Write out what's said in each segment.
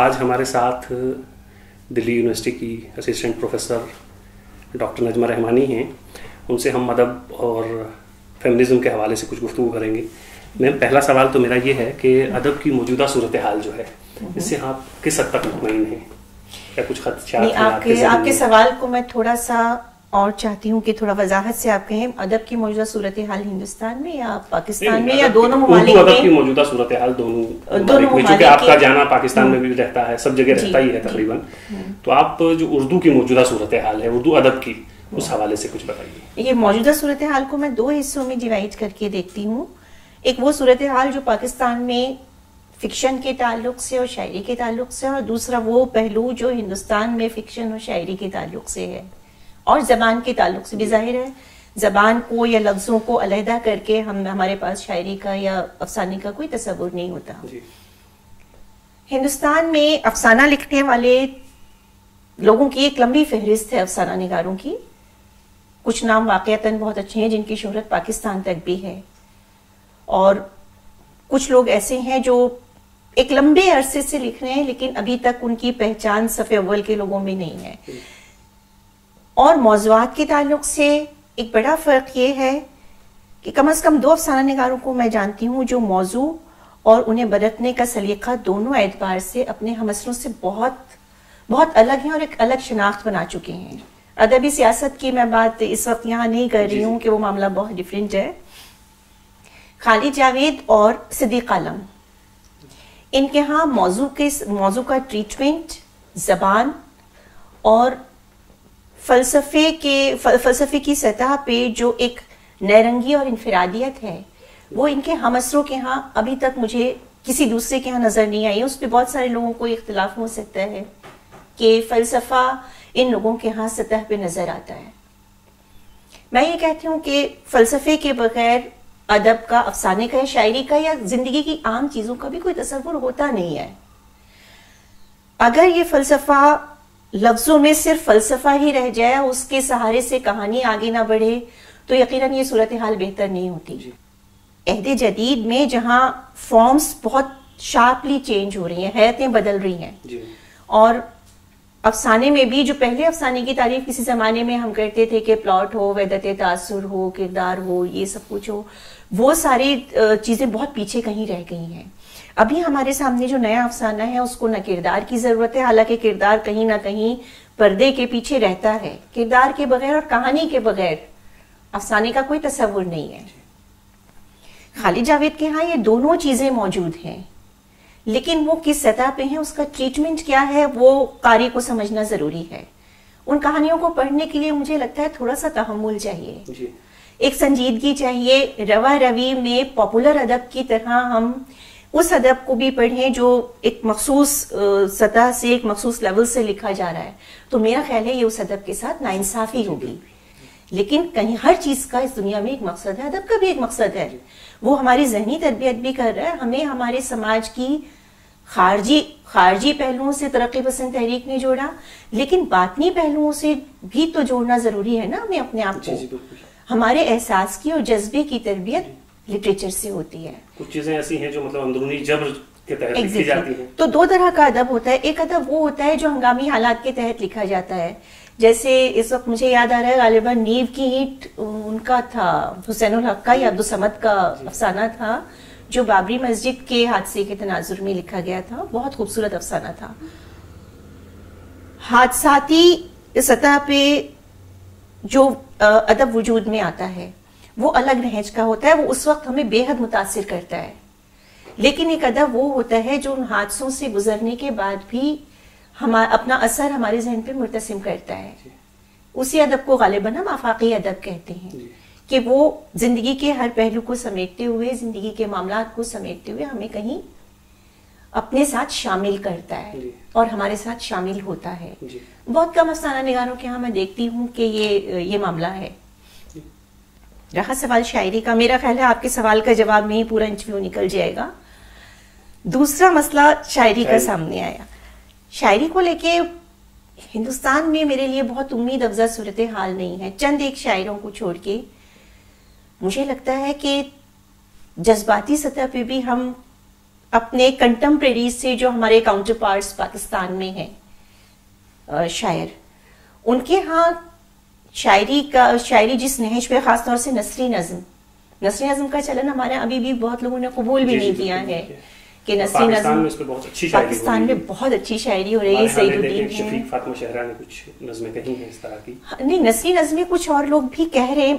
आज हमारे साथ दिल्ली यूनिवर्सिटी की assistant professor doctor Najma Rahmani हैं। उनसे हम अदब और फेमिनिज़म के हवाले से कुछ गुफ्तगू करेंगे। मैम, पहला सवाल तो मेरा ये है कि अदब की मौजूदा सूरत हाल जो है, इससे आप किस हद तक मुतमईन हैं? क्या कुछ खदशात? आपके सवाल को मैं थोड़ा सा और चाहती हूँ कि थोड़ा वजाहत से आप कहें, अदब की मौजूदा सूरत हाल हिंदुस्तान में या पाकिस्तान में या दोनों ममालिक में? अदब की मौजूदा सूरत हाल दोनों में, क्योंकि आपका जाना पाकिस्तान में भी रहता है, सब जगह रहता ही है तकरीबन। तो आप जो उर्दू की मौजूदा सूरत हाल है, उर्दू अदब की, उस हवाले से कुछ बताइए। ये मौजूदा सूरत हाल को मैं दो हिस्सों में डिवाइड करके देखती हूँ। एक वो सूरत हाल जो पाकिस्तान में फिक्शन के ताल्लुक से और शायरी के ताल्लुक से, और दूसरा वो पहलू जो हिंदुस्तान में फिक्शन और शायरी के ताल्लुक से है और ज़बान के ताल्लुक से भी। जाहिर है ज़बान को या लफ्ज़ों को अलहदा करके हमारे पास शायरी का या अफसाने का कोई तस्वुर नहीं होता। हिंदुस्तान में अफसाना लिखने वाले लोगों की एक लंबी फहरिस्त है अफसाना निगारों की। कुछ नाम वाक़ियतन बहुत अच्छे हैं जिनकी शोहरत पाकिस्तान तक भी है, और कुछ लोग ऐसे हैं जो एक लंबे अरसे से लिख रहे हैं लेकिन अभी तक उनकी पहचान सफ़े अव्वल के लोगों में नहीं है। और मौज़ूआत के ताल्लुक से एक बड़ा फ़र्क ये है कि कम से कम दो अफसाना निगारों को मैं जानती हूँ जो मौजू और उन्हें बरतने का सलीका दोनों एतबार से अपने हम असरों से बहुत अलग हैं और एक अलग शनाख्त बना चुके हैं। अदबी सियासत की मैं बात इस वक्त यहाँ नहीं कर रही हूँ कि वो मामला बहुत डिफरेंट है। खालिद जावेद और सिद्दीक आलम, इनके यहाँ मौजू का ट्रीटमेंट, ज़बान और फलसफे की सतह पे जो एक नरंगी और इनफरादियत है, वो इनके हमअसरों के यहाँ अभी तक मुझे किसी दूसरे के यहाँ नज़र नहीं आई। उस पर बहुत सारे लोगों को इख्तलाफ हो सकता है कि फ़लसफ़ा इन लोगों के यहाँ सतह पे नज़र आता है। मैं ये कहती हूँ कि फ़लसफ़े के बगैर अदब का, अफसाने का या शायरी का या ज़िंदगी की आम चीज़ों का भी कोई तसव्वुर होता नहीं है। अगर ये फ़लसफ़ा लफ्जों में सिर्फ फलसफा ही रह जाए, उसके सहारे से कहानी आगे ना बढ़े, तो यकीनन ये सूरत हाल बेहतर नहीं होती। अहदे जदीद में जहाँ फॉर्म्स बहुत शार्पली चेंज हो रही हैं, हैतें बदल रही हैं, और अफसाने में भी जो पहले अफसाने की तारीफ किसी ज़माने में हम करते थे कि प्लॉट हो, वहदत तासुर हो, किरदार हो, ये सब कुछ हो, वो सारी चीज़ें बहुत पीछे कहीं रह गई हैं। अभी हमारे सामने जो नया अफसाना है उसको ना किरदार की ज़रूरत है, हालांकि किरदार कहीं ना कहीं पर्दे के पीछे रहता है। किरदार के बगैर और कहानी के बगैर अफसाने का कोई तस्वुर नहीं है। खालिद जावेद के यहाँ ये दोनों चीज़ें मौजूद हैं, लेकिन वो किस सतह पे हैं, उसका ट्रीटमेंट क्या है, वो कारी को समझना ज़रूरी है। उन कहानियों को पढ़ने के लिए मुझे लगता है थोड़ा सा तहम्मुल चाहिए, एक संजीदगी चाहिए। रवा रवी में पॉपुलर अदब की तरह हम उस अदब को भी पढ़ें जो एक मखसूस सतह से, एक मखसूस लेवल से लिखा जा रहा है, तो मेरा ख्याल है ये उस अदब के साथ नाइंसाफी होगी। लेकिन कहीं हर चीज का इस दुनिया में एक मकसद है, अदब का भी एक मकसद है। वो हमारी जहनी तरबियत भी कर रहा है, हमें हमारे समाज की खारजी पहलुओं से तरक्की पसंद तहरीक ने जोड़ा, लेकिन बातनी पहलुओं से भी तो जोड़ना जरूरी है ना। हमें अपने आप को, हमारे एहसास की और जज्बे की तरबियत लिटरेचर से होती है। कुछ चीजें ऐसी हैं जो मतलब अंदरूनी जबर के तहत लिखी जाती हैं। तो दो तरह का अदब होता है। एक अदब वो होता है जो हंगामी हालात के तहत लिखा जाता है, जैसे इस वक्त मुझे याद आ रहा है गालिबन नीव की ईंट उनका था, हुसैनुल हक का या अब्दुस समद का अफसाना था जो बाबरी मस्जिद के हादसे के तनाजुर में लिखा गया था। बहुत खूबसूरत अफसाना था। हादसाती सतह पे जो अदब वजूद में आता है वो अलग नहज का होता है, वो उस वक्त हमें बेहद मुतासिर करता है। लेकिन एक अदब वो होता है जो उन हादसों से गुजरने के बाद भी अपना असर हमारे जहन पे मुर्तसिम करता है। उसी अदब को गालिबन हम आफाकी अदब कहते हैं, कि वो जिंदगी के हर पहलू को समेटते हुए, जिंदगी के मामलात को समेटते हुए हमें कहीं अपने साथ शामिल करता है और हमारे साथ शामिल होता है। बहुत कम अफसाना निगारों के यहाँ मैं देखती हूँ कि ये मामला है। रहा सवाल शायरी का, मेरा ख्याल है आपके सवाल का जवाब में ही पूरा इंटरव्यू निकल जाएगा। दूसरा मसला शायरी का सामने आया। शायरी को लेके हिंदुस्तान में मेरे लिए बहुत उम्मीद अफजा सूरत हाल नहीं है, चंद एक शायरों को छोड़ के। मुझे लगता है कि जज्बाती सतह पे भी हम अपने कंटेम्प्रेरी से जो हमारे काउंटर पार्ट्स पाकिस्तान में हैं शायर, उनके यहाँ शायरी जिस नहज पे खासतौर से नसरी नज़म का चलन हमारे अभी भी बहुत लोगों ने कबूल भी नहीं किया है कि नसरी नज़म पाकिस्तान में बहुत अच्छी शायरी हो रही है। शफीक फातिमा शेरा ने कुछ नज़में कही हैं इस तरह की। नहीं, नसरी नज़में कुछ और लोग भी कह रहे हैं,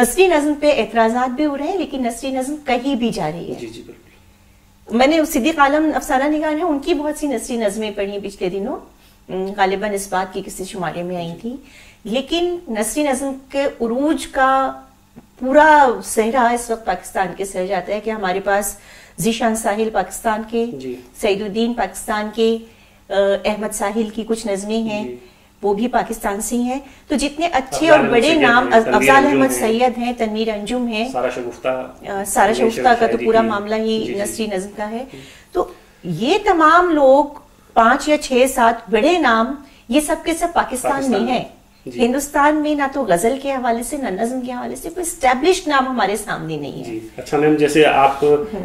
नसरी नज़म पे एतराज़ात भी हो रहे हैं, लेकिन नसरी नज़म कही भी जा रही है। मैंने सिद्दीक आलम अफसाना निगार है, उनकी बहुत सी नसरी नज़में पढ़ी पिछले दिनों, गालिबन इस बात की किसी शुमारे में आई थी, लेकिन नसरी नज़म के उरूज का पूरा सहरा इस वक्त पाकिस्तान के सह जाता है कि हमारे पास जीशान साहिल पाकिस्तान के, सईदुद्दीन पाकिस्तान के, अहमद साहिल की कुछ नज़में हैं वो भी पाकिस्तान से हैं। तो जितने अच्छे और बड़े नाम, अफजाल अहमद सैयद हैं, तनवीर अंजुम हैं, सारा शुगफ्ता का तो पूरा मामला ही नसरी नज़म का है। तो ये तमाम लोग 5 या 6-7 बड़े नाम ये सब के सब पाकिस्तान में हैं। हिंदुस्तान में ना तो गजल के हवाले से ना नज़म के हवाले से कोई एस्टेब्लिश्ड नाम हमारे सामने नहीं है। अच्छा मैम, जैसे आप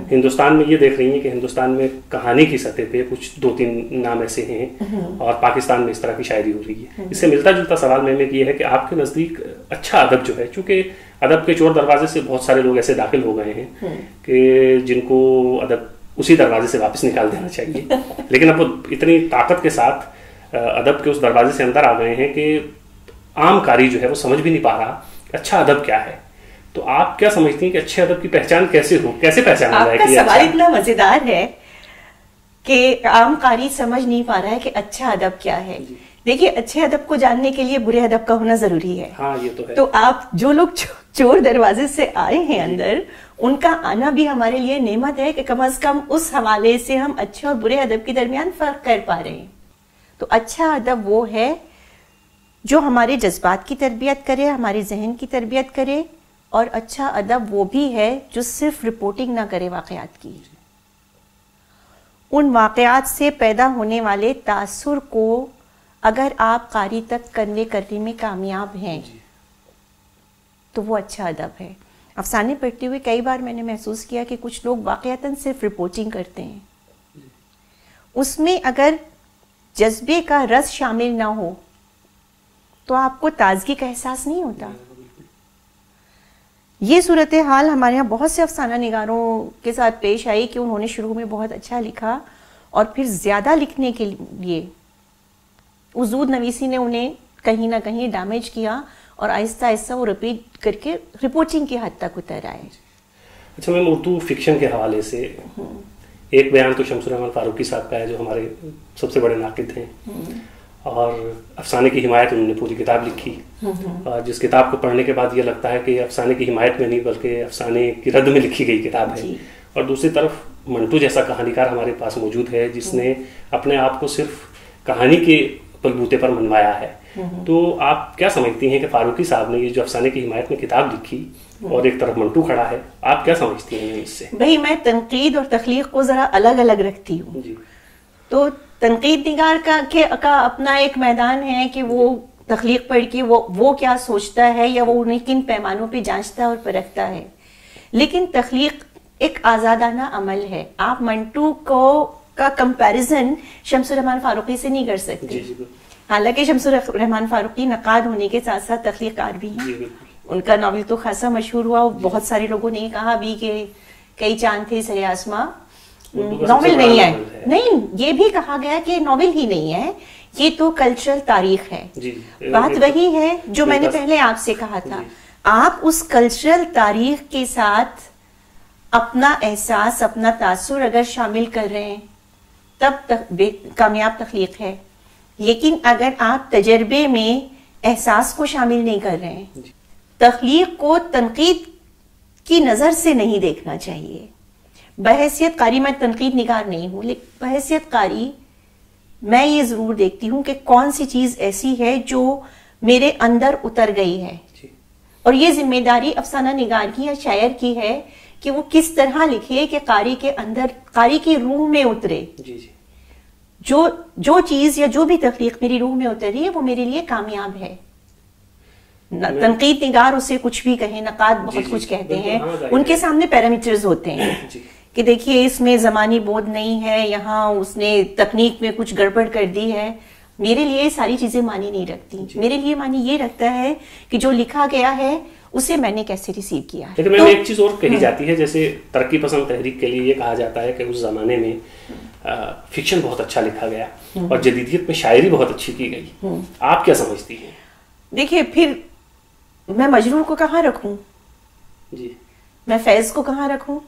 हिंदुस्तान में ये देख रही हैं कि हिंदुस्तान में कहानी की सतह पे कुछ 2-3 नाम ऐसे हैं और पाकिस्तान में इस तरह की शायरी हो रही है, इससे मिलता जुलता सवाल मैम ये है कि आपके नजदीक अच्छा अदब जो है, चूंकि अदब के चोर दरवाजे से बहुत सारे लोग ऐसे दाखिल हो गए हैं कि जिनको अदब उसी दरवाजे से वापस निकाल देना चाहिए, लेकिन अब वो इतनी ताकत के साथ अदब के उस दरवाजे से अंदर आ गए हैं कि आम कारी जो है वो समझ भी नहीं पा रहा अच्छा अदब क्या है। तो आप क्या समझती हैं कि अच्छे अदब की पहचान कैसे हो, कैसे पहचाना जाए? आपका सवाल इतना मजेदार है कि आम कारी समझ नहीं पा रहा है कि अच्छा अदब क्या है। देखिए, अच्छे अदब को जानने के लिए बुरे अदब का होना जरूरी है। हाँ, ये तो है। तो आप जो लोग चोर दरवाजे से आए हैं अंदर, उनका आना भी हमारे लिए नेमत है कि कम अज कम उस हवाले से हम अच्छे और बुरे अदब के दरमियान फर्क कर पा रहे हैं। तो अच्छा अदब वो है जो हमारे जज्बात की तरबियत करे, हमारे जहन की तरबियत करे, और अच्छा अदब वो भी है जो सिर्फ रिपोर्टिंग ना करे वाक़यात की, उन वाक़यात से पैदा होने वाले तासुर को अगर आप कारी तक कन्वे करने में कामयाब हैं तो वो अच्छा अदब है। अफसाने पढ़ते हुए कई बार मैंने महसूस किया कि कुछ लोग वाक़यातन सिर्फ रिपोर्टिंग करते हैं, उसमें अगर जज्बे का रस शामिल ना हो तो आपको ताजगी का एहसास नहीं होता। ये सूरत हाल हमारे यहाँ बहुत से अफसाना निगारों के साथ पेश आई कि उन्होंने शुरू में बहुत अच्छा लिखा और फिर ज़्यादा लिखने के लिए उजूद नवीसी ने उन्हें कहीं ना कहीं डैमेज किया और आहिस्ता आहिस्ता वो रिपीट करके रिपोर्टिंग की हद तक उतर आए। अच्छा मैम, उर्दू फिक्शन के हवाले से एक बयान तो शम्सुर्रहमान फारूकी साहब का है जो हमारे सबसे बड़े नाकिद हैं और अफसाने की हिमायत उन्होंने पूरी किताब लिखी, जिस किताब को पढ़ने के बाद ये लगता है कि अफसाने की हिमायत में नहीं बल्कि अफसाने की रद्द में लिखी गई किताब है। और दूसरी तरफ मंटू जैसा कहानीकार हमारे पास मौजूद है जिसने अपने आप को सिर्फ कहानी के बलबूते पर मनवाया है। तो आप क्या समझती हैं कि फारूकी साहब ने ये जो अफसाने की हिमायत में किताब लिखी और एक तरफ मंटू खड़ा है, आप क्या समझती हैं इससे? भाई, मैं तनकीद और तख्लीक को ज़रा अलग अलग रखती हूँ। तो तनकीद निगार का अपना एक मैदान है कि वो तख्लीक पढ़ के वो क्या सोचता है या वो उन्हें किन पैमानों पे जांचता और परखता है, लेकिन तख्लीक एक आज़ादाना अमल है। आप मंटू का कंपैरिजन शम्सुर्रहमान फारूकी से नहीं कर सकते, हालांकि शम्सुर्रहमान फारूकी नक़ाद होने के साथ साथ तख्लीकार भी हैं। उनका नावल तो खासा मशहूर हुआ, बहुत सारे लोगों ने कहा भी कि कई चांद थे सरे आसमां नॉवेल नहीं है। नहीं, ये भी कहा गया कि नॉवेल ही नहीं है, ये तो कल्चरल तारीख है। बात वही है जो मैंने पहले आपसे कहा था, आप उस कल्चरल तारीख के साथ अपना एहसास, अपना तासुर अगर शामिल कर रहे हैं तब कामयाब तख्लीक है। लेकिन अगर आप तजर्बे में एहसास को शामिल नहीं कर रहे हैं, तख्लीक को तनकीद की नजर से नहीं देखना चाहिए। बहैसियत कारी मैं तनकीद निगार नहीं हूँ, लेकिन बहैसियत कारी मैं ये ज़रूर देखती हूँ कि कौन सी चीज़ ऐसी है जो मेरे अंदर उतर गई है, और ये जिम्मेदारी अफसाना निगार की या शायर की है कि वो किस तरह लिखे कि कारी के अंदर, कारी की रूह में उतरे। जो चीज़ या जो भी तख्लीक मेरी रूह में उतरी है वो मेरे लिए कामयाब है। तनकीद निगार उसे कुछ भी कहे, नकाद बहुत कुछ कहते हैं, उनके सामने पैरामीटर्स होते हैं कि देखिए इसमें ज़मानी बोध नहीं है, यहाँ उसने तकनीक में कुछ गड़बड़ कर दी है। मेरे लिए सारी चीज़ें मानी नहीं रखती, मेरे लिए मानी ये रखता है कि जो लिखा गया है उसे मैंने कैसे रिसीव किया है। लेकिन मैंने एक चीज़ और कही जाती है, जैसे तरक्की पसंद तहरीक के लिए ये कहा जाता है कि उस ज़माने में फिक्शन बहुत अच्छा लिखा गया और जदीदियत में शायरी बहुत अच्छी की गई। आप क्या समझती हैं? देखिए फिर मैं मजरूर को कहाँ रखूँ जी, मैं फैज़ को कहाँ रखूँ,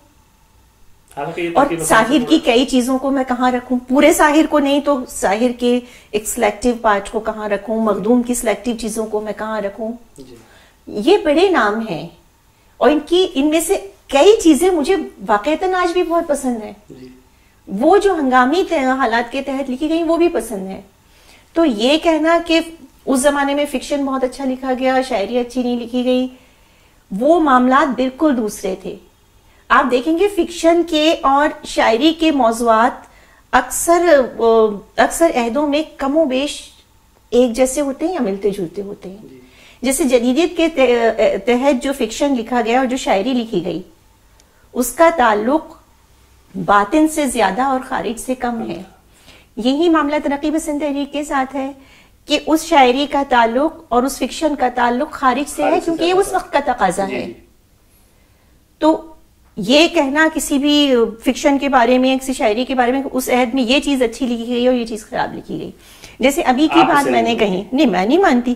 और साहिर की कई चीजों को मैं कहाँ रखूं, पूरे साहिर को नहीं तो साहिर के एक सिलेक्टिव पार्ट को कहाँ रखूं, मखदूम की सिलेक्टिव चीजों को मैं कहाँ रखूं। ये बड़े नाम हैं और इनकी इनमें से कई चीजें मुझे वाकईतन आज भी बहुत पसंद है, वो जो हंगामी हालात के तहत लिखी गई वो भी पसंद है। तो ये कहना कि उस जमाने में फिक्शन बहुत अच्छा लिखा गया, शायरी अच्छी नहीं लिखी गई, वो मामला बिल्कुल दूसरे थे। आप देखेंगे फिक्शन के और शायरी के मौजूआत अक्सर अहदों में कमोबेश एक जैसे होते हैं या मिलते जुलते होते हैं। जैसे जदीदियत के तहत जो फिक्शन लिखा गया और जो शायरी लिखी गई उसका ताल्लुक बातिन से ज्यादा और खारिज से कम है। यही मामला तरक्की पसंद तहरीक के साथ है कि उस शायरी का ताल्लुक और उस फिक्शन का ताल्लुक खारिज से है, क्योंकि ये उस वक्त का तकाजा है। तो ये कहना किसी भी फिक्शन के बारे में, किसी शायरी के बारे में उस अहद में ये चीज अच्छी लिखी गई और ये चीज खराब लिखी गई, जैसे अभी की बात मैंने कही, नहीं मैं नहीं मानती।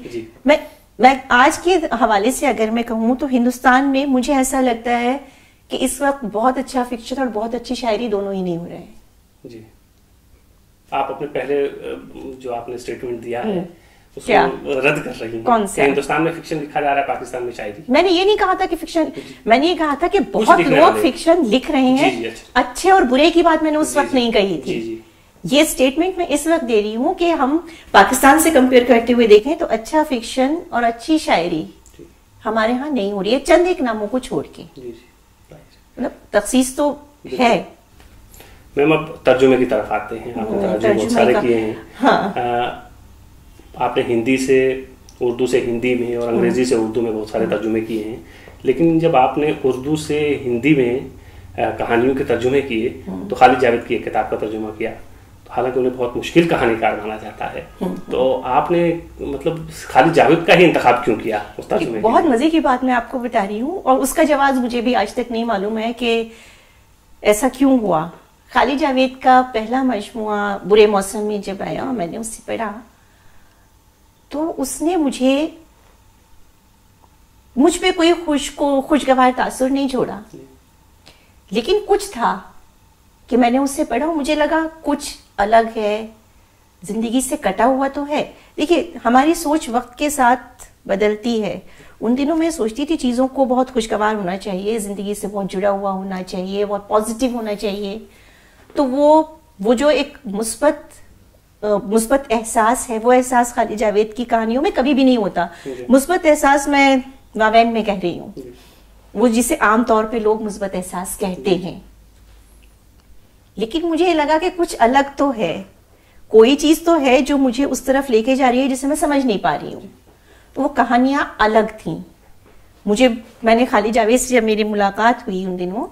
मैं आज के हवाले से अगर मैं कहूँ तो हिंदुस्तान में मुझे ऐसा लगता है कि इस वक्त बहुत अच्छा फिक्शन और बहुत अच्छी शायरी दोनों ही नहीं हो रहे हैं जी। आप अपने पहले जो आपने स्टेटमेंट दिया है क्या रद्द कर रही हूं। कौन से हिंदुस्तान में फिक्शन लिखा जा रहा है, पाकिस्तान में शायरी? मैंने ये नहीं कहा था कि फिक्शन, मैंने ये कहा था कि बहुत लोग फिक्शन लिख रहे हैं। जी, अच्छे और बुरे की बात मैंने उस वक्त नहीं कही थी। ये स्टेटमेंट मैं इस वक्त दे रही हूँ कि हम पाकिस्तान से कंपेयर करते हुए देखें तो अच्छा फिक्शन और अच्छी शायरी हमारे यहाँ नहीं हो रही है, चंद एक नामों को छोड़ के, मतलब तखसीस तो है। मैम अब तर्जुमे की तरफ आते हैं। आपने हिंदी से उर्दू से हिंदी में और अंग्रेज़ी से उर्दू में बहुत सारे तर्जुमे किए हैं, लेकिन जब आपने उर्दू से हिंदी में कहानियों के तर्जुमे किए तो खालिद जावेद की एक किताब का तर्जुमा किया, तो हालांकि उन्हें बहुत मुश्किल कहानीकार माना जाता है, तो आपने मतलब खालिद जावेद का ही इंतखाब क्यों किया उस तर्जुमे? बहुत मज़े की बात मैं आपको बता रही हूँ और उसका जवाब मुझे भी आज तक नहीं मालूम है कि ऐसा क्यों हुआ। खालिद जावेद का पहला मजमुआ बुरे मौसम में जब आया और मैंने उससे पढ़ा तो उसने मुझ पे कोई खुशगवार तासुर नहीं छोड़ा, लेकिन कुछ था कि मैंने उससे पढ़ा मुझे लगा कुछ अलग है, जिंदगी से कटा हुआ तो है। देखिए हमारी सोच वक्त के साथ बदलती है। उन दिनों मैं सोचती थी चीज़ों को बहुत खुशगवार होना चाहिए, जिंदगी से बहुत जुड़ा हुआ होना चाहिए, बहुत पॉजिटिव होना चाहिए। तो वो जो एक मुस्बत एहसास है, वो एहसास खालिद जावेद की कहानियों में कभी भी नहीं होता। मुस्बत एहसास मैं वावैन में कह रही हूँ, वो जिसे आम तौर पे लोग मुस्बत एहसास कहते हैं। लेकिन मुझे लगा कि कुछ अलग तो है, कोई चीज तो है जो मुझे उस तरफ लेके जा रही है जिसे मैं समझ नहीं पा रही हूँ। तो वो कहानियां अलग थीं। मैंने खालिद जावेद से जब मेरी मुलाकात हुई उन दिनों,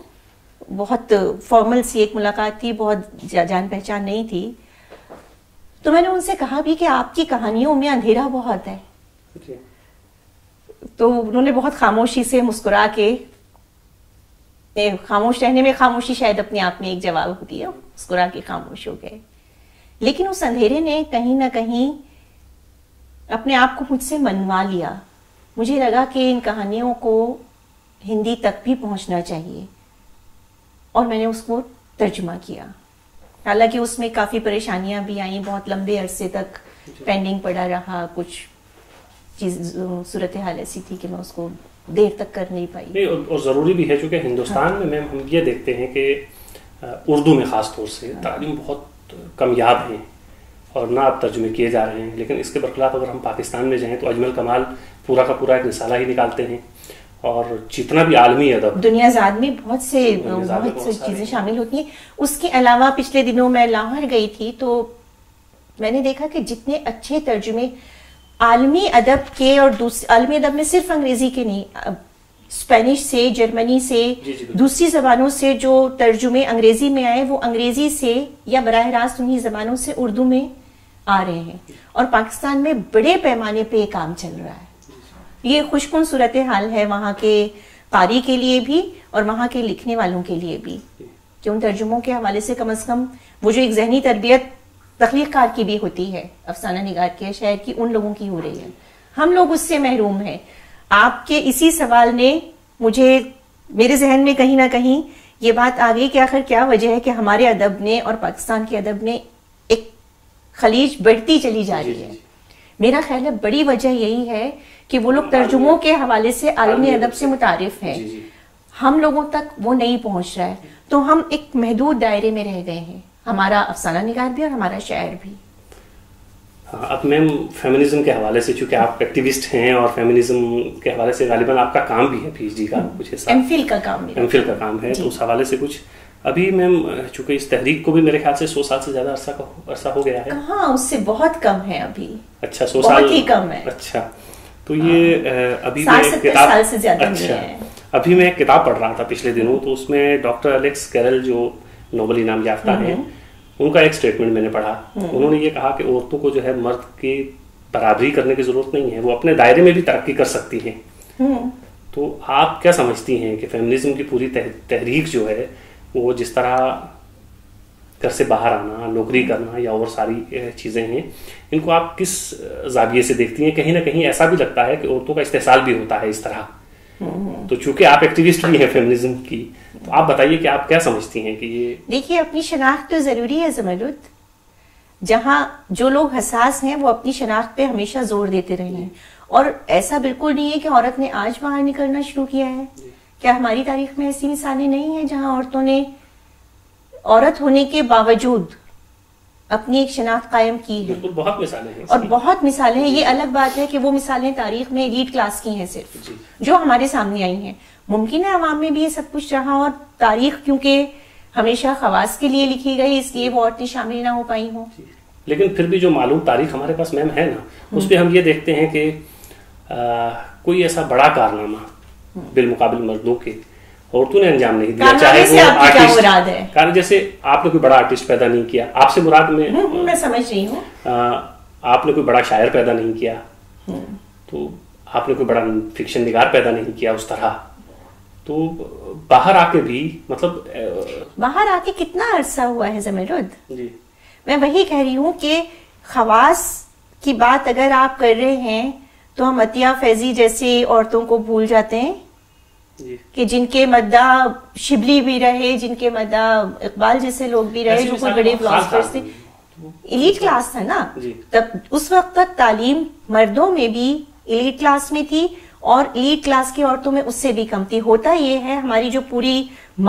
बहुत फॉर्मल सी एक मुलाकात थी, बहुत जान पहचान नहीं थी, तो मैंने उनसे कहा भी कि आपकी कहानियों में अंधेरा बहुत है। तो उन्होंने बहुत खामोशी से मुस्कुरा के, खामोश रहने में खामोशी शायद अपने आप में एक जवाब होती है, मुस्कुरा के खामोश हो गए। लेकिन उस अंधेरे ने कहीं ना कहीं अपने आप को मुझसे मनवा लिया। मुझे लगा कि इन कहानियों को हिंदी तक भी पहुंचना चाहिए और मैंने उसको तर्जुमा किया। हालांकि उसमें काफ़ी परेशानियां भी आईं, बहुत लंबे अरसे तक पेंडिंग पड़ा रहा, कुछ चीज़ सूरत हाल ऐसी थी कि मैं उसको देर तक कर नहीं पाई। नहीं, और ज़रूरी भी है क्योंकि हिंदुस्तान में मैम हम ये देखते हैं कि उर्दू में ख़ास तौर से तालीम बहुत कमयाब है और ना अब तर्जुमे किए जा रहे हैं। लेकिन इसके बरखिलाफ अगर हम पाकिस्तान में जाएँ तो अजमल कमाल पूरा का पूरा एक मिसाला ही निकालते हैं और जितना भी आलमी अदब दुनियाजात में बहुत से चीज़ें शामिल होती हैं। उसके अलावा पिछले दिनों मैं लाहौर गई थी तो मैंने देखा कि जितने अच्छे तर्जुमे आलमी अदब के और आलमी अदब में सिर्फ अंग्रेजी के नहीं, स्पेनिश से, जर्मनी से, दूसरी जबानों से जो तर्जुमे अंग्रेजी में आए वो अंग्रेजी से या बराह रास्त उन्हीं जबानों से उर्दू में आ रहे हैं। और पाकिस्तान में बड़े पैमाने पे ये काम चल रहा है। ये खुशगुन सूरत हाल है वहाँ के कारी के लिए भी और वहाँ के लिखने वालों के लिए भी, कि उन तर्जुमों के हवाले से कम अज कम वो जो एक जहनी तरबियत तख्लीक़कार की भी होती है, अफसाना निगार की, शायर की, उन लोगों की हो रही है। हम लोग उससे महरूम हैं। आपके इसी सवाल ने मुझे, मेरे जहन में कहीं ना कहीं ये बात आ गई कि आखिर क्या वजह है कि हमारे अदब ने और पाकिस्तान के अदब ने एक खलीज बढ़ती चली जा रही है। मेरा ख्याल है बड़ी वजह यही है कि वो लोग तर्जुमों के हवाले से आलमी अदब से मुतारिफ हैं, हम लोगों तक वो नहीं पहुंच रहा है। तो हम एक महदूद दायरे में रह गए हैं, हमारा अफसाना निगार भी और हमारा शायर भी। अब मैम फेमिनिज्म के हवाले से, चूँकि आप एक्टिविस्ट हैं और फेमिनिज्म के हवाले से गालिबन आपका काम भी है, पीएचडी का कुछ हिस्सा, एमफिल का काम है, तो उस हवाले से कुछ। अभी मैम चूँकि इस तहरीक को भी मेरे ख्याल से 100 साल से ज़्यादा अरसा हो गया है। हाँ, उससे बहुत कम है अभी। अच्छा, 100 साल ही कम है। अच्छा, तो ये अभी 60-70 साल से ज़्यादा। अच्छा, अभी मैं एक किताब पढ़ रहा था पिछले दिनों, तो उसमें डॉक्टर एलेक्स कैरल जो नोबेल इनाम याफ्ता है, उनका एक स्टेटमेंट मैंने पढ़ा। उन्होंने ये कहा कि औरतों को जो है मर्द की बराबरी करने की ज़रूरत नहीं है, वो अपने दायरे में भी तरक्की कर सकती हैं। तो आप क्या समझती हैं कि फेमिनिज्म की पूरी तहरीक जो है वो जिस तरह घर से बाहर आना, नौकरी करना या और सारी चीज़ें हैं, इनको आप किस जाविये से देखती हैं? कहीं ना कहीं ऐसा भी लगता है कि औरतों का इस्तेहसाल भी होता है इस तरह। तो चूंकि आप एक्टिविस्ट भी हैं फेमिनिज्म की, तो आप बताइए कि आप क्या समझती हैं कि ये। देखिए, अपनी शनाख्त तो ज़रूरी है जमरुद, जहाँ जो लोग हसास हैं वो अपनी शनाख्त पे हमेशा जोर देते रहे हैं। और ऐसा बिल्कुल नहीं है कि औरत ने आज बाहर निकलना शुरू किया है। क्या हमारी तारीख में ऐसी मिसालें नहीं हैं जहाँ औरतों ने औरत होने के बावजूद अपनी एक शनाख्त कायम की है? बहुत मिसालें हैं और बहुत मिसालें हैं। ये अलग बात है कि वो मिसालें तारीख में एलीट क्लास की हैं सिर्फ, जो हमारे सामने आई हैं। मुमकिन है अवाम में भी ये सब कुछ रहा और तारीख क्योंकि हमेशा खवास के लिए लिखी गई, इसलिए वो औरतें शामिल ना हो पाई हों। लेकिन फिर भी जो मालूम तारीख हमारे पास मैम है ना, उस पर हम ये देखते हैं कि कोई ऐसा बड़ा कारनामा बिलमुकाबिल मर्दों के औरतों ने अंजाम नहीं दिया। चाहे वो आर्टिस्ट, कारण जैसे आपने कोई बड़ा आर्टिस्ट पैदा नहीं किया, आपसे मुराद में मैं समझ रही हूँ, आपने कोई बड़ा शायर पैदा नहीं किया, तो आपने कोई बड़ा फिक्शन निगार पैदा नहीं किया उस तरह। तो बाहर आके भी, मतलब बाहर आके कितना अरसा हुआ है जमरुद जी, मैं वही कह रही हूँ कि खवास की बात अगर आप कर रहे हैं तो हम अतिया फैजी जैसी औरतों को भूल जाते हैं कि जिनके मद्दा शिबली भी रहे, जिनके मद्दा इकबाल जैसे लोग भी रहे, जो कोई बड़े फिलोसफर्स थे। एलीट क्लास था ना तब, उस वक्त तक तालीम मर्दों में भी एलीट क्लास में थी और एलीट क्लास की औरतों में उससे भी कम थी। होता यह है, हमारी जो पूरी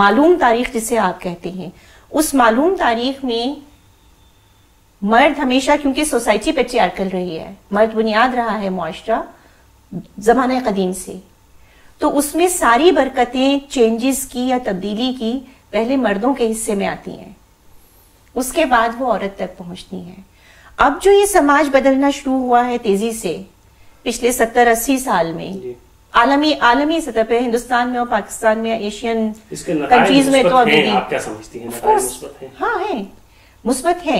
मालूम तारीख जिसे आप कहते हैं, उस मालूम तारीख में मर्द हमेशा, क्योंकि सोसाइटी पैट्रियार्कल रही है, मर्द बुनियाद रहा है मुआशरा जमाने कदीम से, तो उसमें सारी बरकतें चेंजेस की या तब्दीली की पहले मर्दों के हिस्से में आती हैं, उसके बाद वो औरत तक पहुंचती हैं। अब जो ये समाज बदलना शुरू हुआ है तेजी से पिछले 70-80 साल में, आलमी सतह पे, हिंदुस्तान में और पाकिस्तान में, एशियन कंट्रीज में, तो अभी आप क्या समझती हैं? हाँ है, मुस्बत है,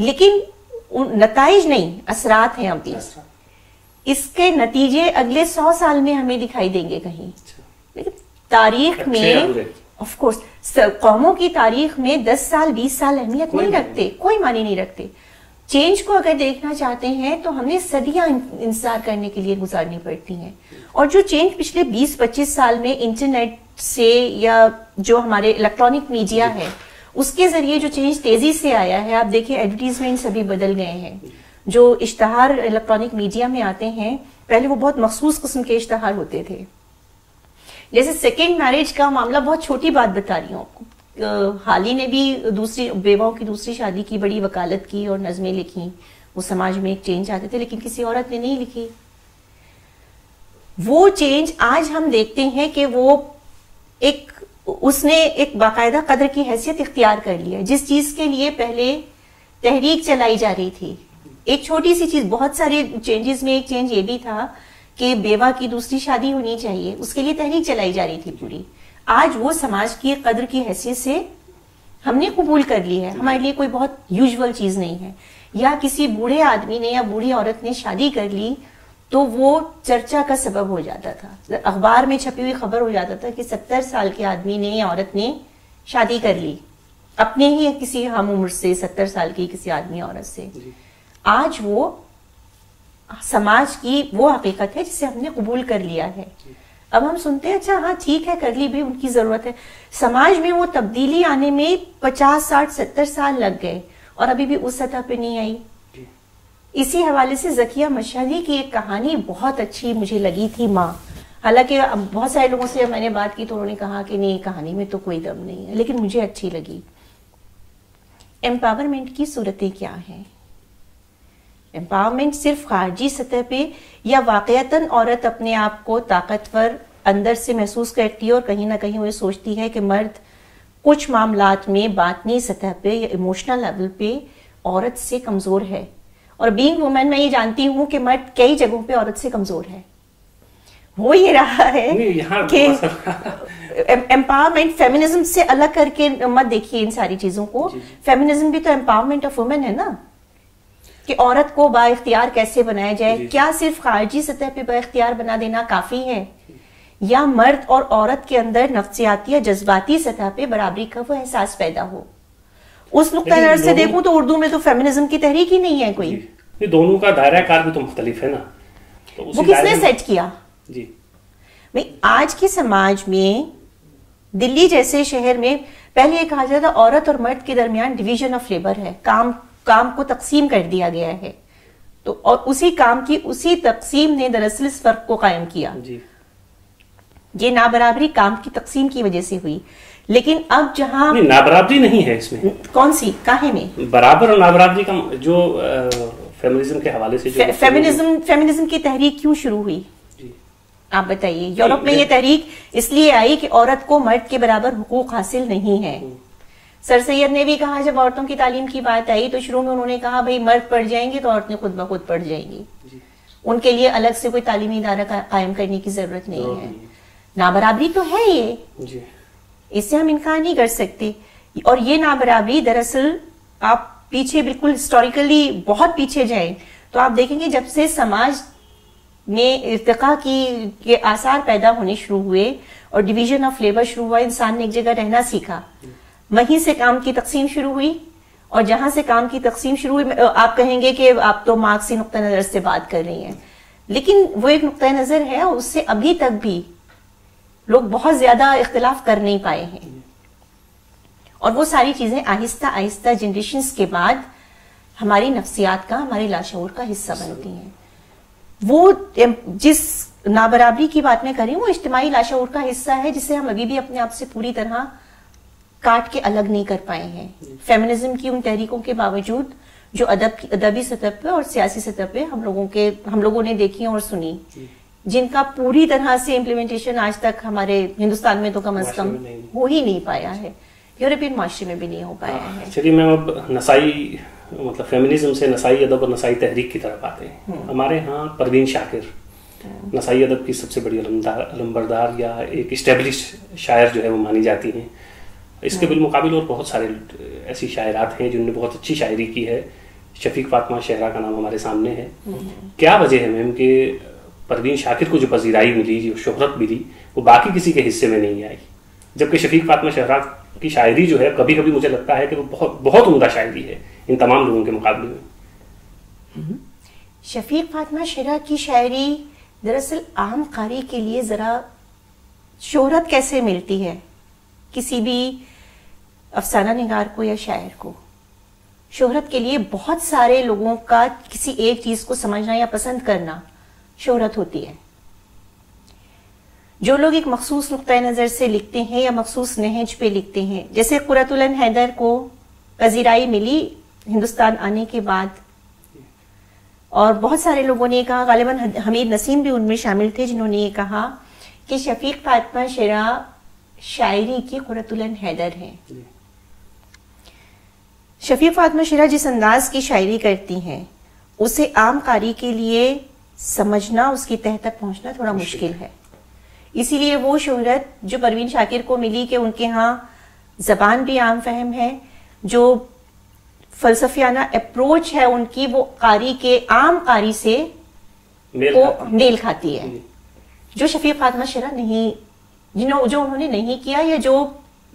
लेकिन नताइज नहीं, असरात हैं अभी। इसके नतीजे अगले 100 साल में हमें दिखाई देंगे कहीं, लेकिन तारीख में ऑफ कोर्स कौमों की तारीख में 10 साल 20 साल अहमियत नहीं रखते, कोई मानी नहीं रखते। चेंज को अगर देखना चाहते हैं तो हमें सदियां इंतजार करने के लिए गुजारनी पड़ती हैं। और जो चेंज पिछले 20-25 साल में इंटरनेट से या जो हमारे इलेक्ट्रॉनिक मीडिया है उसके जरिए जो चेंज तेजी से आया है, आप देखिए एडवर्टीजमेंट सभी बदल गए हैं, जो इश्तहार इलेक्ट्रॉनिक मीडिया में आते हैं पहले वो बहुत मखसूस किस्म के इश्तहार होते थे। जैसे सेकेंड मैरिज का मामला, बहुत छोटी बात बता रही हूँ आपको, हाली ने भी दूसरी बेवाओं की दूसरी शादी की बड़ी वकालत की और नज़में लिखी, वो समाज में एक चेंज आते थे, लेकिन किसी औरत ने नहीं लिखी। वो चेंज आज हम देखते हैं कि वो एक, उसने एक बाकायदा कदर की हैसियत इख्तियार कर लिया, जिस चीज़ के लिए पहले तहरीक चलाई जा रही थी। एक छोटी सी चीज, बहुत सारे चेंजेस में एक चेंज ये भी था कि बेवा की दूसरी शादी होनी चाहिए, उसके लिए तहरीक चलाई जा रही थी पूरी। आज वो समाज की कदर की हैसियत से हमने कबूल कर ली है, हमारे लिए कोई बहुत यूजुअल चीज नहीं है। या किसी बूढ़े आदमी ने या बूढ़ी औरत ने शादी कर ली तो वो चर्चा का सबब हो जाता था, अखबार में छपी हुई खबर हो जाता था कि 70 साल के आदमी ने या औरत ने शादी कर ली, अपने ही किसी हम उम्र से 70 साल की किसी आदमी औरत से। आज वो समाज की वो हकीकत है जिसे हमने कबूल कर लिया है। अब हम सुनते हैं अच्छा हाँ ठीक है कर ली भी, उनकी जरूरत है। समाज में वो तब्दीली आने में 50, 60, 70 साल लग गए और अभी भी उस सतह पे नहीं आई। इसी हवाले से जकिया मशहदी की एक कहानी बहुत अच्छी मुझे लगी थी, माँ। हालांकि बहुत सारे लोगों से मैंने बात की तो उन्होंने कहा कि नहीं कहानी में तो कोई दम नहीं है, लेकिन मुझे अच्छी लगी। एम्पावरमेंट की सूरतें क्या हैं? एम्पावरमेंट सिर्फ खारजी सतह पे या वाकयातन औरत अपने आप को ताकतवर अंदर से महसूस करती है और कहीं ना कहीं वो सोचती है कि मर्द कुछ मामलात में बातनी सतह पे या इमोशनल लेवल पे औरत से कमजोर है। और बीइंग वुमेन मैं ये जानती हूँ कि मर्द कई जगहों पे औरत से कमजोर है। हो ये रहा है कि एम्पावरमेंट फेमिनिज्म से अलग करके मत देखिए इन सारी चीजों को। फेमिनिज्म भी तो एम्पावरमेंट ऑफ वुमेन है ना, कि औरत को बाइख्तियार कैसे बनाया जाए। क्या सिर्फ खारजी सतह पे बाइख्तियार बना देना काफी है, या मर्द और औरत के अंदर नफ्सियाती या जज्बाती सतह पे बराबरी का वो एहसास पैदा हो? उस नुक्ता नजर से देखूं तो उर्दू में तो फेमिनिज्म की तहरीक ही नहीं है कोई। ये दोनों का दायरा कार भी तो मुख्तलिफ है ना, तो वो किसने सेट किया जी? भाई आज के समाज में दिल्ली जैसे शहर में पहले ये कहा जाता औरत और मर्द के दरमियान डिवीजन ऑफ लेबर है, काम को तकसीम कर दिया गया है। तो और उसी काम की उसी तकसीम ने दरअसल इस फर्क को कायम किया जी। ये नाबराबरी काम की तकसीम की वजह से हुई। लेकिन अब जहाँ नाबराबरी नहीं है इसमें, कौन सी काहे में बराबर और नाबराबरी का जो फेमिनिज्म के हवाले से जो फेमिनिज्म की तहरीक क्यों शुरू हुई जी। आप बताइए। यूरोप में ये तहरीक इसलिए आई कि औरत को मर्द के बराबर हुकूक हासिल नहीं है। सर सैयद ने भी कहा जब औरतों की तालीम की बात आई तो शुरू में उन्होंने कहा भाई मर्द पढ़ जाएंगे तो औरतें खुद ब खुद पढ़ जाएंगी, उनके लिए अलग से कोई तालीमी इदारा कायम करने की जरूरत नहीं है। नाबराबरी तो है ये, इससे हम इनकार नहीं कर सकते। और ये नाबराबरी दरअसल आप पीछे बिल्कुल हिस्टोरिकली बहुत पीछे जाएं तो आप देखेंगे जब से समाज में इर्तिका के आसार पैदा होने शुरू हुए और डिवीजन ऑफ लेबर शुरू हुआ, इंसान ने एक जगह रहना सीखा, वहीं से काम की तकसीम शुरू हुई। और जहां से काम की तकसीम शुरू हुई, आप कहेंगे कि आप तो मार्क्सी नुक्ता नजर से बात कर रही हैं, लेकिन वो एक नुक्ता नजर है और उससे अभी तक भी लोग बहुत ज्यादा इख्तिलाफ कर नहीं पाए हैं। और वो सारी चीजें आहिस्ता आहिस्ता जनरेशन के बाद हमारी नफ्सियात का, हमारे लाशऊर का हिस्सा बनती हैं। वो जिस नाबराबरी की बात मैं कर रही हूँ वो इज्तिमाई लाशऊर का हिस्सा है, जिसे हम अभी भी अपने आप से पूरी तरह काट के अलग नहीं कर पाए हैं। फेमिनिज्म की उन तहरीकों के बावजूद जो अदबी सतह पे और सियासी सतह पे हम लोगों ने देखी और सुनी, जिनका पूरी तरह से इम्प्लीमेंटेशन आज तक हमारे हिंदुस्तान में तो कम से कम हो ही नहीं पाया है, यूरोपियन माशरे में भी नहीं हो पाया है। चलिए मैम अब नसाई मतलब फेमिनिज्म से नसाई अदब और नसाई तहरीक की तरफ आते हैं। हमारे यहाँ परवीन शाकिर नसाई अदब की सबसे बड़ी अलम्बरदार या एक इस्टेब्लिश शायर जो है वो मानी जाती हैं। इसके बिलमुकाबिल और बहुत सारे ऐसी शायरात हैं जिन्होंने बहुत अच्छी शायरी की है। शफीक फातिमा शेरा का नाम हमारे सामने है। क्या वजह है मैम कि परवीन शाकिर को जो पजीराई मिली, जो शोहरत मिली, वो बाकी किसी के हिस्से में नहीं आई, जबकि शफीक फातिमा शेरा की शायरी जो है कभी कभी मुझे लगता है कि वो बहुत बहुत उम्दा शायरी है इन तमाम लोगों के मुकाबले में। शफीक फातिमा शेरा की शायरी दरअसल आम कारी के लिए जरा शोहरत कैसे मिलती है किसी भी अफसाना निगार को या शायर को, शोहरत के लिए बहुत सारे लोगों का किसी एक चीज को समझना या पसंद करना शोहरत होती है। जो लोग एक मखसूस नुक्ता नजर से लिखते हैं या मखसूस नहज पे लिखते हैं, जैसे कुरतुलन हैदर को पजीराई मिली हिंदुस्तान आने के बाद, और बहुत सारे लोगों ने कहा, गालिबन हमीद नसीम भी उनमें शामिल थे, जिन्होंने ये कहा कि शफीक फातिमा शेरा शायरी की कुरतुलन हैदर है। शफीक फातिमा शेरा जिस अंदाज की शायरी करती हैं उसे आम कारी के लिए समझना, उसकी तह तक पहुंचना थोड़ा मुश्किल है। इसीलिए वो शोहरत जो परवीन शाकिर को मिली कि उनके यहाँ ज़बान भी आम फहम है, जो फलसफियाना अप्रोच है उनकी, वो कारी के आम कारी से मेल खाती है, जो शफीक फातिमा शेरा नहीं, जो उन्होंने नहीं किया या जो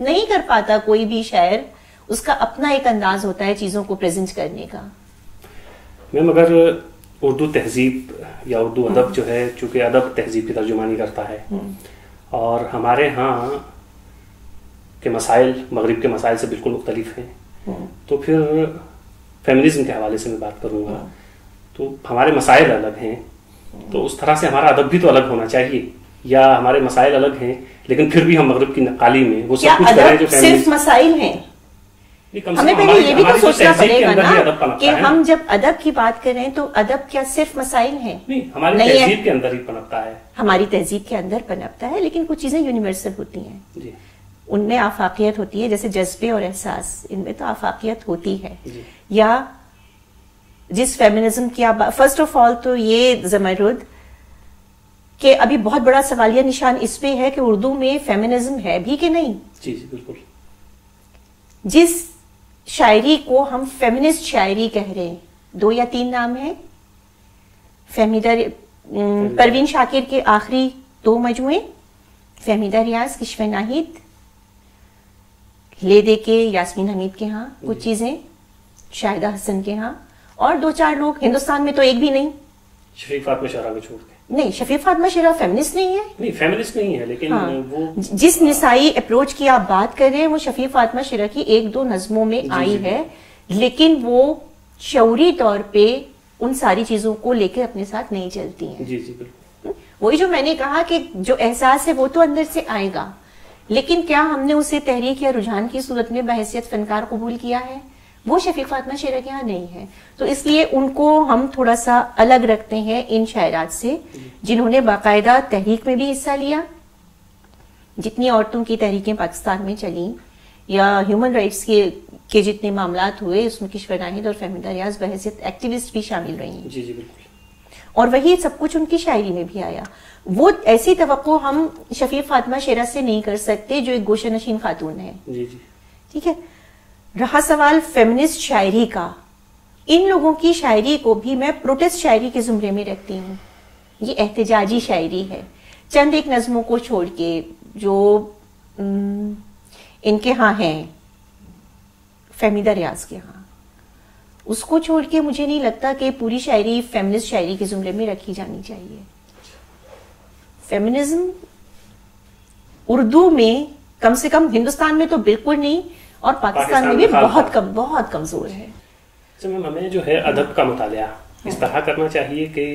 नहीं कर पाता कोई भी शायर, उसका अपना एक अंदाज होता है चीज़ों को प्रेजेंट करने का। मैम, अगर उर्दू तहजीब या उर्दू अदब जो है, चूँकि अदब तहजीब की तर्जुमानी करता है, और हमारे यहाँ के मसाइल मगरिब के मसाइल से बिल्कुल मुख्तलिफ हैं, तो फिर फेमिनिज्म के हवाले से मैं बात करूँगा तो हमारे मसाइल अलग हैं, तो उस तरह से हमारा अदब भी तो अलग होना चाहिए, या हमारे मसाइल अलग हैं लेकिन फिर भी हम मगरिब की नकाली में वो सब कुछ करें जो सिर्फ मसाइल हैं। हमें पहले ये भी तो सोचना पड़ेगा ना कि हम जब अदब की बात करें तो अदब क्या सिर्फ मसाइल हैं? नहीं, हमारी तहजीब के अंदर ही पनपता है, हमारी तहजीब के अंदर पनपता है, लेकिन कुछ चीजें यूनिवर्सल होती हैं, उनमें आफाकियत होती है, जैसे जज्बे और एहसास, इनमें तो आफाकियत होती है। या जिस फेमिनिज्म की आप, फर्स्ट ऑफ ऑल तो ये जमरुद कि अभी बहुत बड़ा सवालिया निशान इस पे है कि उर्दू में फेमिनिज्म है भी कि नहीं। जी जी बिल्कुल। जिस शायरी को हम फेमिनिस्ट शायरी कह रहे हैं, दो या तीन नाम है, फहमीदा, परवीन शाकिर के आखिरी दो मजमुए, फहमीदा रियाज, किशफ नाहिद, ले दे के यास्मीन हमीद के यहाँ कुछ चीजें, शाहिदा हसन के यहाँ, और दो चार लोग हिंदुस्तान में तो एक भी नहीं, शफीक फातिमा शेरा को छोड़ के। नहीं, शफीक फातिमा शेरा फेमिनिस्ट नहीं है, नहीं फेमिनिस्ट नहीं है, लेकिन हाँ, वो जिस निसाई अप्रोच की आप बात कर रहे हैं वो शफीक फातिमा शेरा की एक दो नज्मों में आई है, लेकिन वो शौरी तौर पे उन सारी चीजों को लेकर अपने साथ नहीं चलती है। जी जी बिल्कुल। वही जो मैंने कहा कि जो एहसास है वो तो अंदर से आएगा, लेकिन क्या हमने उसे तहरीक या रुझान की सूरत में बहैसियत फनकार कबूल किया है? वो शफीक फातिमा शेरा के यहाँ नहीं है, तो इसलिए उनको हम थोड़ा सा अलग रखते हैं इन शायरात से जिन्होंने बाकायदा तहरीक में भी हिस्सा लिया। जितनी औरतों की तहरीकें पाकिस्तान में चली या ह्यूमन राइट्स के जितने मामलात हुए, उसमें किशफ नाहिद और फहमीदा रियाज बहैसियत एक्टिविस्ट भी शामिल रही। जी जी बिल्कुल। और वही सब कुछ उनकी शायरी में भी आया। वो ऐसी तवक्को हम शफीक फातिमा शेरा से नहीं कर सकते जो एक गोशे नशीन खातून है। जी जी ठीक है। रहा सवाल फेमिनिस्ट शायरी का, इन लोगों की शायरी को भी मैं प्रोटेस्ट शायरी के जुमरे में रखती हूँ। ये एहतजाजी शायरी है, चंद एक नज़मों को छोड़ के जो इनके यहाँ हैं, फहमीदा रियाज के यहाँ, उसको छोड़ के मुझे नहीं लगता कि पूरी शायरी फेमिनिस्ट शायरी के जुमरे में रखी जानी चाहिए। फेमिनिज्म उर्दू में कम से कम, हिंदुस्तान में तो बिल्कुल नहीं और पाकिस्तान में भी बहुत कमजोर है। तो मैम, हमें जो है अदब का मुतालिया इस तरह करना चाहिए कि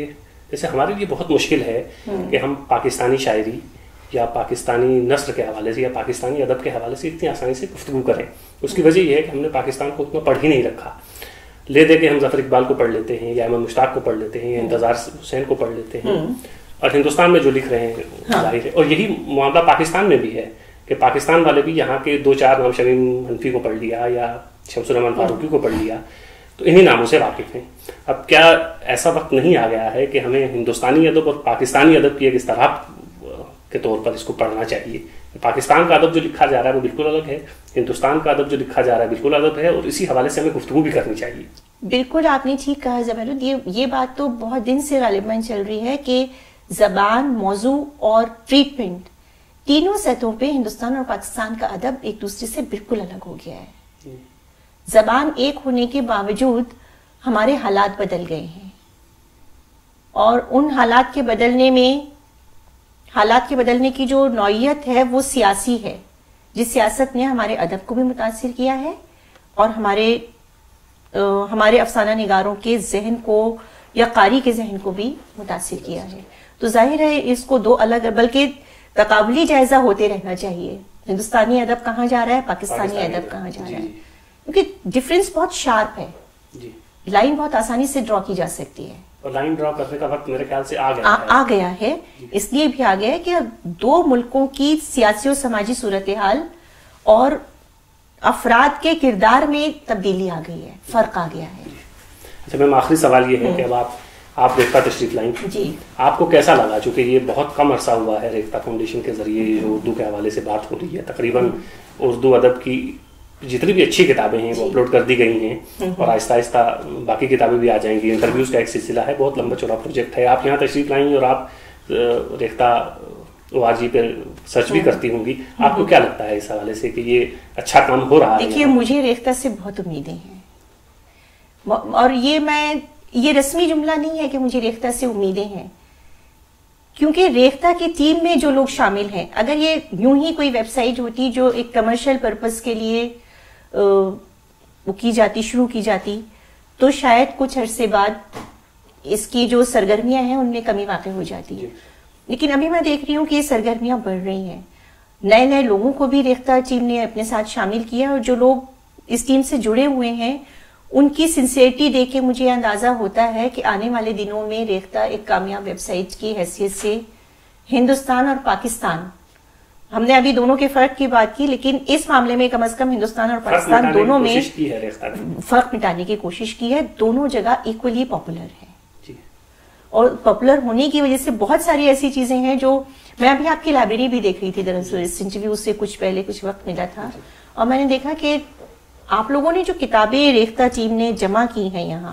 जैसे हमारे लिए बहुत मुश्किल है कि हम पाकिस्तानी शायरी या पाकिस्तानी नस्ल के हवाले से या पाकिस्तानी अदब के हवाले से इतनी आसानी से गुफ्तगू करें। उसकी वजह यह है कि हमने पाकिस्तान को उतना पढ़ ही नहीं रखा। ले दे के हम फर इकबाल को पढ़ लेते हैं, या अहमद मुश्ताक को पढ़ लेते हैं, या इंतजार हुसैन को पढ़ लेते हैं, और हिंदुस्तान में जो लिख रहे हैं जाहिर है। और यही मामला पाकिस्तान में भी है कि पाकिस्तान वाले भी यहाँ के दो चार नाम, शमीम हनफी को पढ़ लिया या शम्सुर्रहमान फारूकी को पढ़ लिया, तो इन्हीं नामों से वाकिफ़ हैं। अब क्या ऐसा वक्त नहीं आ गया है कि हमें हिंदुस्तानी अदब और पाकिस्तानी अदब की एक इस्तराब के तौर पर इसको पढ़ना चाहिए? पाकिस्तान का अदब जो लिखा जा रहा है वो बिल्कुल अलग है, हिंदुस्तान का अदब जो लिखा जा रहा है बिल्कुल अलग है, और इसी हवाले से हमें गुफ्तगू भी करनी चाहिए। बिल्कुल आपने ठीक कहा जबरुद्द। ये बात तो बहुत दिन से गालिबन चल रही है कि जबान, मौजू और ट्रीटमेंट, तीनों सतहों पे हिंदुस्तान और पाकिस्तान का अदब एक दूसरे से बिल्कुल अलग हो गया है। जबान एक होने के बावजूद हमारे हालात बदल गए हैं, और उन हालात के बदलने में, हालात के बदलने की जो नौइयत है वो सियासी है, जिस सियासत ने हमारे अदब को भी मुतासिर किया है और हमारे अफसाना निगारों के जहन को या कारी के जहन को भी मुतासिर किया है। तो जाहिर है इसको दो अलग, बल्कि तकाबली जायजा होते रहना चाहिए, हिंदुस्तानी अदब कहाँ जा रहा है, पाकिस्तानी अदब कहाँ जा रहा है, क्योंकि डिफरेंस बहुत शार्प है। जी। लाइन बहुत आसानी से ड्रॉ की जा सकती है, और लाइन ड्रॉ करने का वक्त मेरे ख्याल से आ गया है। इसलिए भी आ गया है कि अब दो मुल्कों की सियासी और समाजी सूरत-ए-हाल और अफराद के किरदार में तब्दीली आ गई है, फर्क आ गया है। अच्छा मैम, आखिरी सवाल ये है कि अब आप आप रेखता तशरीफ लाइन जी, आपको कैसा लगा चूँकि ये बहुत कम अरसा हुआ है रेखता फाउंडेशन के ज़रिए जो उर्दू के हवाले से बात हो रही है, तकरीबन उर्दू अदब की जितनी भी अच्छी किताबें हैं वो अपलोड कर दी गई हैं और आहिस्ता आहिस्ता बाकी किताबें भी आ जाएंगी, इंटरव्यूज़ का एक सिलसिला है, बहुत लंबा चौड़ा प्रोजेक्ट है। आप यहाँ तशरीफ लाएँ और आप रेखता.org पर सर्च भी करती होंगी, आपको क्या लगता है इस हवाले से कि ये अच्छा काम हो रहा है? देखिए मुझे रेखता से बहुत उम्मीदें हैं और ये रस्मी जुमला नहीं है कि मुझे रेखता से उम्मीदें हैं, क्योंकि रेखता की टीम में जो लोग शामिल हैं, अगर ये यूं ही कोई वेबसाइट होती जो एक कमर्शियल पर्पस के लिए शुरू की जाती तो शायद कुछ अरसे बाद इसकी जो सरगर्मियां हैं उनमें कमी वाकई हो जाती है। लेकिन अभी मैं देख रही हूँ कि ये सरगर्मियां बढ़ रही हैं, नए नए लोगों को भी रेखता टीम ने अपने साथ शामिल किया और जो लोग इस टीम से जुड़े हुए हैं उनकी सिंसियरिटी देख के मुझे अंदाजा होता है कि आने वाले दिनों में रेखता एक कामयाब वेबसाइट की हैसियत से हिंदुस्तान और पाकिस्तान, हमने अभी दोनों के फर्क की बात की, लेकिन इस मामले में कम से कम हिंदुस्तान और पाकिस्तान दोनों में फर्क मिटाने की कोशिश की है। दोनों जगह इक्वली पॉपुलर है और पॉपुलर होने की वजह से बहुत सारी ऐसी चीजें हैं जो मैं अभी आपकी लाइब्रेरी भी देख रही थी, दरअसल इस इंटरव्यू से कुछ पहले कुछ वक्त मिला था और मैंने देखा कि आप लोगों ने जो किताबें रेखता टीम ने जमा की हैं यहाँ,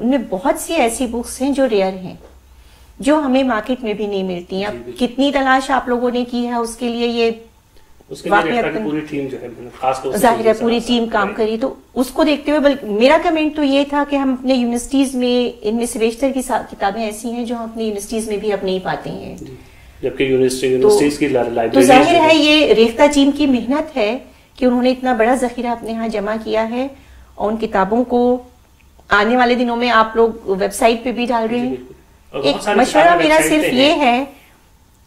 उनमें बहुत सी ऐसी बुक्स हैं जो रेयर हैं, जो हमें मार्केट में भी नहीं मिलती। अब कितनी तलाश आप लोगों ने की है उसके लिए, पूरी टीम काम करी, तो उसको देखते हुए मेरा कमेंट तो ये था कि हम अपने यूनिवर्सिटीज में इनमें से बेशतर की किताबें ऐसी हैं जो हम अपने यूनिवर्सिटीज में भी अब नहीं पाते हैं, जबकि यूनिवर्सिटीज की लाइब्रेरी तो जाहिर है ये रेखता टीम की मेहनत है कि उन्होंने इतना बड़ा जखीरा अपने यहाँ जमा किया है और उन किताबों को आने वाले दिनों में आप लोग वेबसाइट पे भी डाल रहे हैं। एक मशवरा मेरा सिर्फ ये है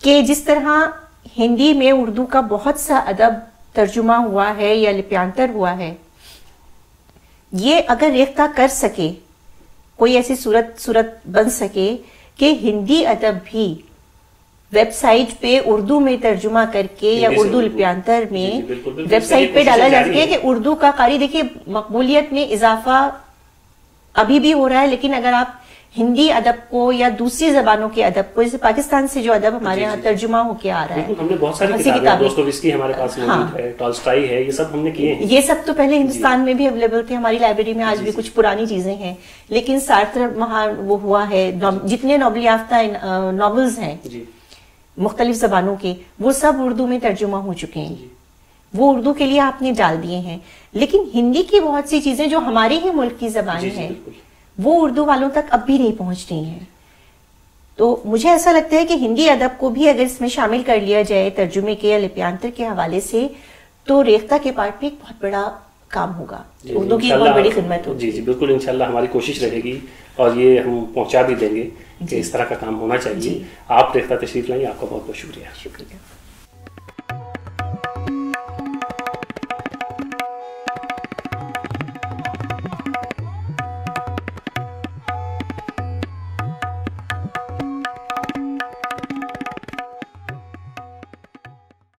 कि जिस तरह हिंदी में उर्दू का बहुत सा अदब तर्जुमा हुआ है या लिप्यांतर हुआ है, ये अगर रेख्ता कर सके, कोई ऐसी सूरत बन सके कि हिंदी अदब भी वेबसाइट पे उर्दू में तर्जुमा करके या उर्दू लिप्यांतर में वेबसाइट पे डाला जा सके कि उर्दू का कारी, देखिए मकबूलियत में इजाफा अभी भी हो रहा है, लेकिन अगर आप हिंदी अदब को या दूसरी जबानों के अदब को, जैसे पाकिस्तान से जो अदब हमारे यहाँ तर्जुमा होके आ रहा है, हमने बहुत सारी किताबें दोस्तों इसकी हमारे पास मौजूद है, टॉलस्टॉय है, ये सब हमने किए हैं, ये सब तो पहले हिंदुस्तान में भी अवेलेबल थे, हमारी लाइब्रेरी में आज भी कुछ पुरानी चीजें हैं, लेकिन सार्थक महान वो हुआ है, जितने नोबल याफ्ता नॉवेल्स हैं मुख्तलिफ जबानों के वो सब उर्दू में तर्जुमा हो चुके हैं, वो उर्दू के लिए आपने डाल दिए हैं, लेकिन हिंदी की बहुत सी चीजें जो हमारे ही मुल्क की जबान है वो उर्दू वालों तक अब भी नहीं पहुंच रही है। तो मुझे ऐसा लगता है कि हिंदी अदब को भी अगर इसमें शामिल कर लिया जाए तर्जुमे के या लिप्यांतर के हवाले से तो रेख्ता के पार्ट में एक बहुत बड़ा काम होगा, उर्दू की बहुत बड़ी खिदमत होगी। जी जी बिल्कुल, इंशाल्लाह हमारी कोशिश रहेगी और ये हम पहुंचा भी देंगे कि इस तरह का काम होना चाहिए। आप रेख्ता तशरीफ लाइए, आपका बहुत बहुत शुक्रिया।